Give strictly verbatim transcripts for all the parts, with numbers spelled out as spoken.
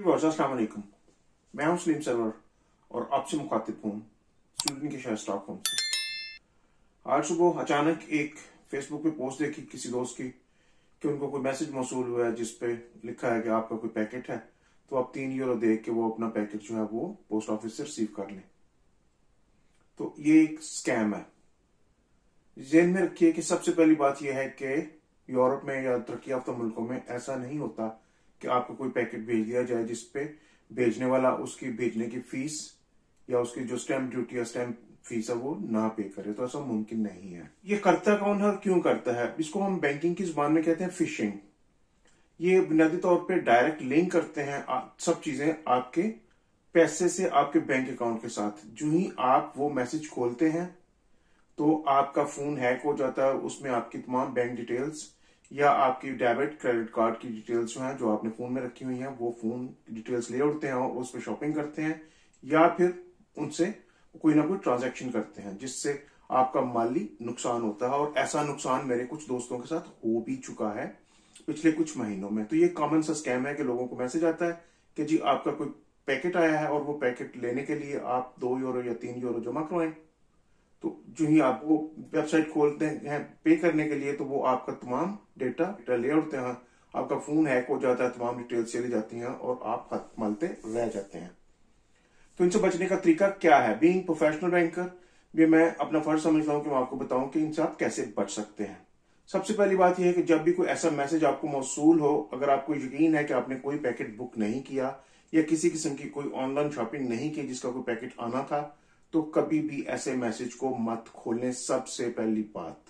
अस्सलाम वालेकुम, मैं हूं सलीम सरवर और आपसे मुखातिब हूं स्वीडन के शहर स्टॉकहोम से। आज सुबह अचानक एक फेसबुक पे पोस्ट देखी किसी दोस्त की कि उनको कोई मैसेज मौसूल हुआ है जिस पे लिखा है कि आपका कोई पैकेट है तो आप तीन यूरो दे के वो अपना पैकेट जो है वो पोस्ट ऑफिस से रिसीव कर लें। तो ये एक स्कैम है। जेहन में रखिए कि सबसे पहली बात यह है कि यूरोप में या तरक्की याफ्ता मुल्कों में ऐसा नहीं होता कि आपको कोई पैकेट भेज दिया जाए जिसपे भेजने वाला उसकी भेजने की फीस या उसकी जो स्टैंप ड्यूटी या स्टैंप फीस है वो ना पे करे, तो ऐसा मुमकिन नहीं है। ये करता कौन है, क्यों करता है, इसको हम बैंकिंग की जुबान में कहते हैं फिशिंग। ये बुनियादी तौर पे डायरेक्ट लिंक करते हैं आप, सब चीजें आपके पैसे से आपके बैंक अकाउंट के साथ। जो ही आप वो मैसेज खोलते हैं तो आपका फोन हैक हो जाता है, उसमें आपकी तमाम बैंक डिटेल्स या आपकी डेबिट क्रेडिट कार्ड की डिटेल्स जो हैं जो आपने फोन में रखी हुई हैं वो फोन डिटेल्स ले उठते हैं और उस पर शॉपिंग करते हैं या फिर उनसे कोई ना कोई ट्रांजैक्शन करते हैं जिससे आपका माली नुकसान होता है। और ऐसा नुकसान मेरे कुछ दोस्तों के साथ हो भी चुका है पिछले कुछ महीनों में। तो ये कॉमन सा स्कैम है कि लोगों को मैसेज आता है कि जी आपका कोई पैकेट आया है और वो पैकेट लेने के लिए आप दो यूरो या तीन यूरो जमा करवाएं। तो जो ही आप वो वेबसाइट खोलते हैं पे करने के लिए तो वो आपका तमाम डेटा ले उठते हैं, आपका फोन हैक हो जाता है, तमाम डिटेल्स चली जाती हैं और आप हाथ मलते रह जाते हैं। तो इनसे बचने का तरीका क्या है? बीइंग प्रोफेशनल बैंकर भी मैं अपना फर्ज समझता हूं कि मैं आपको बताऊं कि इनसे आप कैसे बच सकते हैं। सबसे पहली बात यह है कि जब भी कोई ऐसा मैसेज आपको मौसूल हो, अगर आपको यकीन है कि आपने कोई पैकेट बुक नहीं किया या किसी किस्म की कोई ऑनलाइन शॉपिंग नहीं की जिसका कोई पैकेट आना था, तो कभी भी ऐसे मैसेज को मत खोलें, सबसे पहली बात।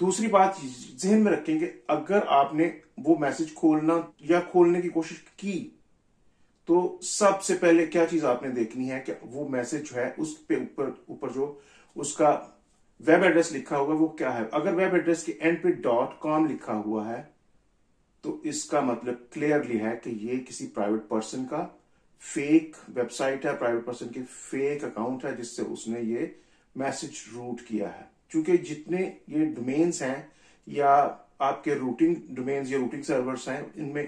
दूसरी बात ज़हन में रखेंगे, अगर आपने वो मैसेज खोलना या खोलने की कोशिश की तो सबसे पहले क्या चीज आपने देखनी है कि वो मैसेज जो है उस पे ऊपर ऊपर जो उसका वेब एड्रेस लिखा होगा वो क्या है। अगर वेब एड्रेस के एंड पे डॉट कॉम लिखा हुआ है तो इसका मतलब क्लियरली है कि ये किसी प्राइवेट पर्सन का फेक वेबसाइट है, प्राइवेट पर्सन के फेक अकाउंट है जिससे उसने ये मैसेज रूट किया है। क्योंकि जितने ये डोमेन्स हैं या आपके रूटिंग डोमेन्स या रूटिंग सर्वर्स हैं इनमें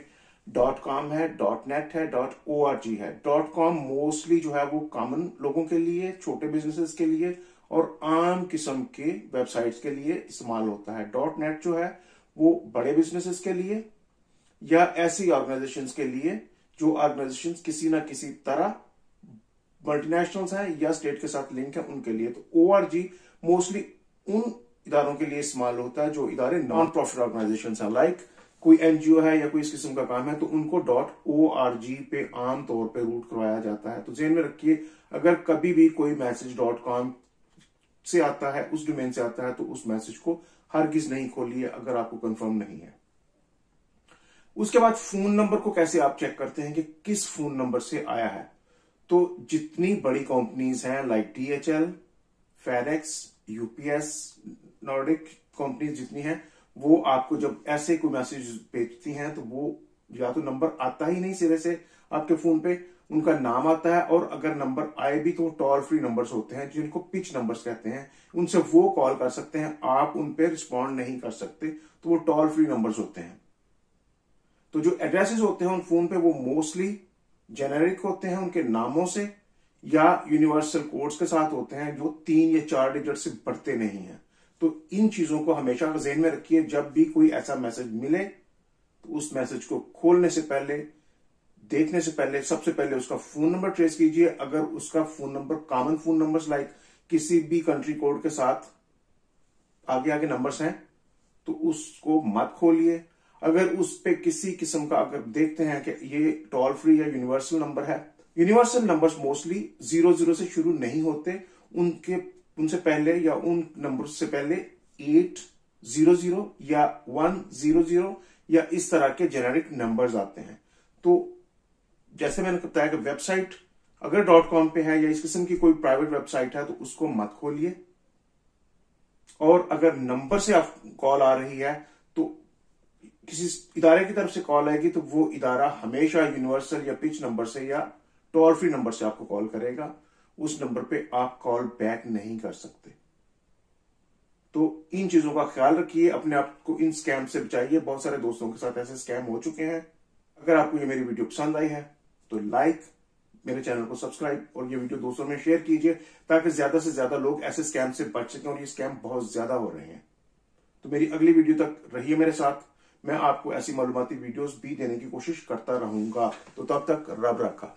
डॉट कॉम है, डॉट नेट है, डॉट ओ आर जी है। डॉट कॉम मोस्टली जो है वो कॉमन लोगों के लिए, छोटे बिजनेसेस के लिए और आम किस्म के वेबसाइट्स के लिए इस्तेमाल होता है। डॉट नेट जो है वो बड़े बिजनेसेस के लिए या ऐसी ऑर्गेनाइजेशंस के लिए जो ऑर्गेनाइजेशन किसी ना किसी तरह मल्टीनेशनल्स हैं या स्टेट के साथ लिंक है उनके लिए। तो ओआरजी मोस्टली उन इदारों के लिए इस्तेमाल होता है जो इदारे नॉन प्रॉफिट ऑर्गेनाइजेशंस हैं, लाइक कोई एनजीओ है या कोई इस किस्म का काम है तो उनको डॉट ओआरजी पे आमतौर पे रूट करवाया जाता है। तो ध्यान में रखिए, अगर कभी भी कोई मैसेज डॉट कॉम से आता है, उस डोमेन से आता है, तो उस मैसेज को हरगिज नहीं खोलिए अगर आपको कंफर्म नहीं है। उसके बाद फोन नंबर को कैसे आप चेक करते हैं कि किस फोन नंबर से आया है। तो जितनी बड़ी कंपनीज हैं like DHL, FedEx, UPS, Nordic companies जितनी हैं वो आपको जब ऐसे कोई मैसेज भेजती हैं तो वो या तो नंबर आता ही नहीं सिरे से आपके फोन पे, उनका नाम आता है और अगर नंबर आए भी तो टोल फ्री नंबर्स होते हैं जिनको पिच नंबर्स कहते हैं, उनसे वो कॉल कर सकते हैं, आप उन पे रिस्पॉन्ड नहीं कर सकते तो वो टोल फ्री नंबर्स होते हैं। तो जो एड्रेसेस होते हैं उन फोन पे वो मोस्टली जेनेरिक होते हैं, उनके नामों से या यूनिवर्सल कोड्स के साथ होते हैं जो तीन या चार डिजिट से बढ़ते नहीं हैं। तो इन चीजों को हमेशा ज़हन में रखिए, जब भी कोई ऐसा मैसेज मिले तो उस मैसेज को खोलने से पहले, देखने से पहले सबसे पहले उसका फोन नंबर ट्रेस कीजिए। अगर उसका phone number common phone number like किसी भी कंट्री कोड के साथ आगे आगे नंबर्स हैं तो उसको मत खोलिए। अगर उस पे किसी किस्म का अगर देखते हैं कि ये टोल फ्री या यूनिवर्सल नंबर है, universal numbers mostly zero zero से शुरू नहीं होते, उनके उनसे पहले या उन नंबर से पहले एट जीरो जीरो या वन जीरो जीरो या इस तरह के जेनेरिक नंबर्स आते हैं। तो जैसे मैंने बताया कि वेबसाइट अगर डॉट कॉम पे है या इस किस्म की कोई प्राइवेट वेबसाइट है तो उसको मत खोलिए। और अगर नंबर से आप कॉल आ रही है तो किसी इदारे की तरफ से कॉल आएगी तो वो इदारा हमेशा यूनिवर्सल या पिच नंबर से या टोल फ्री नंबर से आपको कॉल करेगा, उस नंबर पे आप कॉल बैक नहीं कर सकते। तो इन चीजों का ख्याल रखिए, अपने आप को इन स्कैम से बचाइए। बहुत सारे दोस्तों के साथ ऐसे स्कैम हो चुके हैं। अगर आपको ये मेरी वीडियो पसंद आई है तो लाइक, मेरे चैनल को सब्सक्राइब और ये वीडियो दोस्तों में शेयर कीजिए ताकि ज्यादा से ज्यादा लोग ऐसे स्कैम से बच सकें। और ये स्कैम बहुत ज्यादा हो रहे हैं। तो मेरी अगली वीडियो तक रहिए मेरे साथ, मैं आपको ऐसी मालूमाती वीडियोस भी देने की कोशिश करता रहूंगा। तो तब तक रब रखा।